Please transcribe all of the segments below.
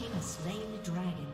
team has slain the dragon.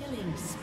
Killing spree.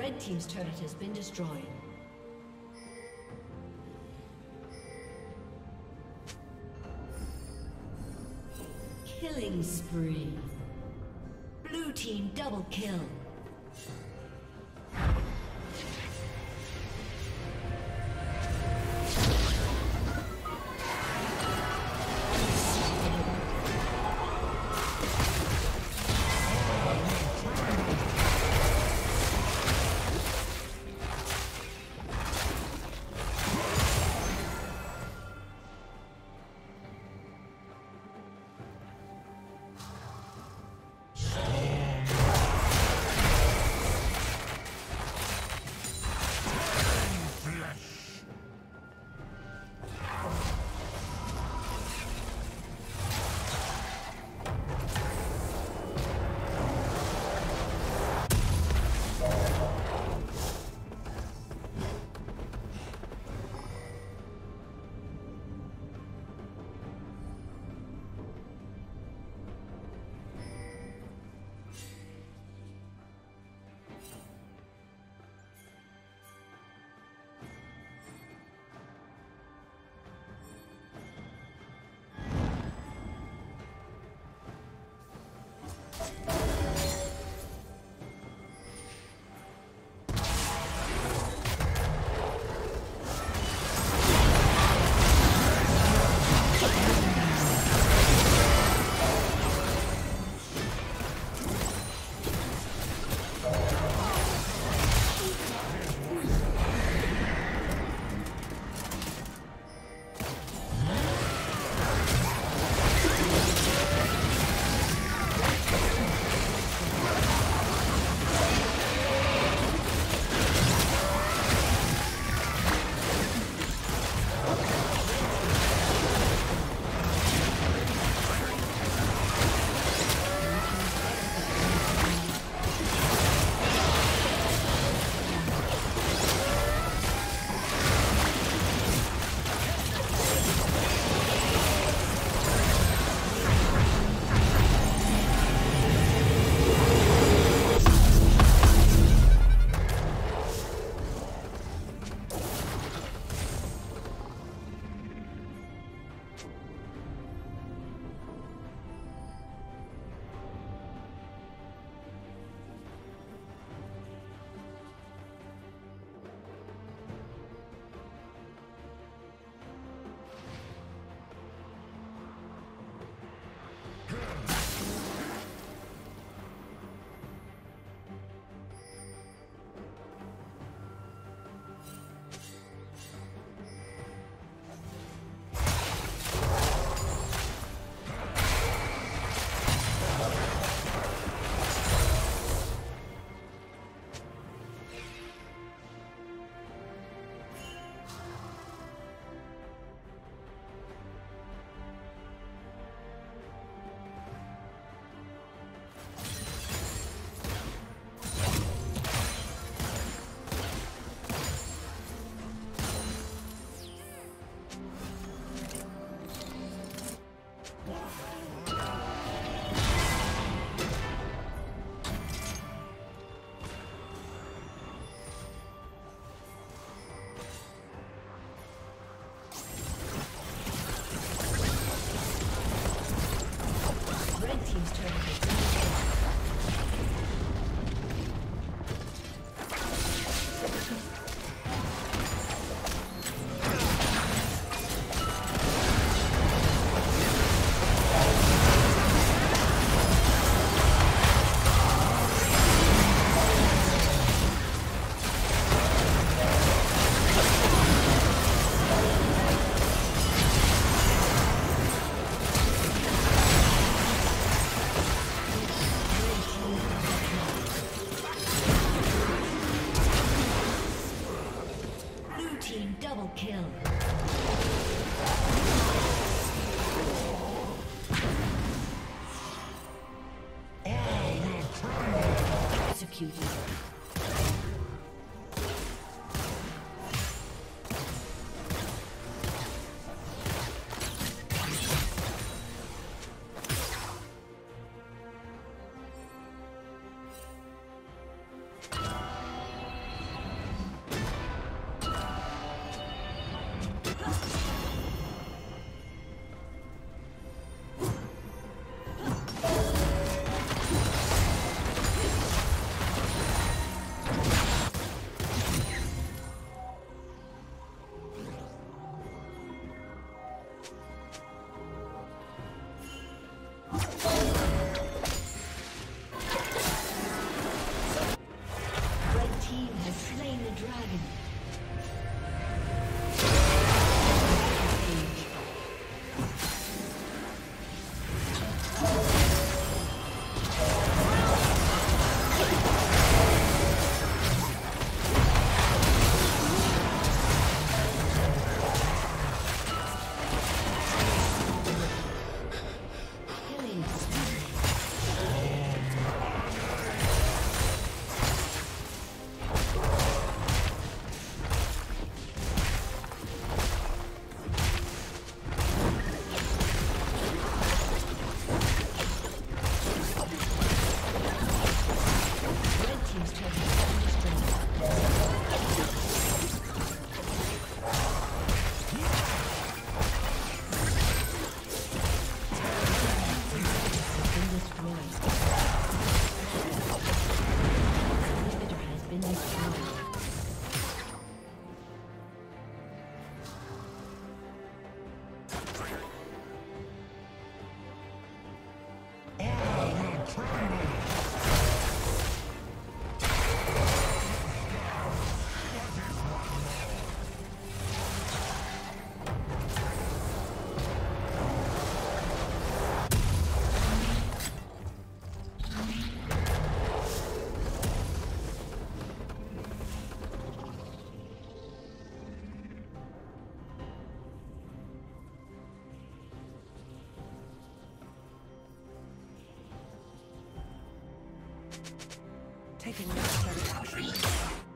Red Team's turret has been destroyed. Killing spree. Blue Team double kill. I can never start a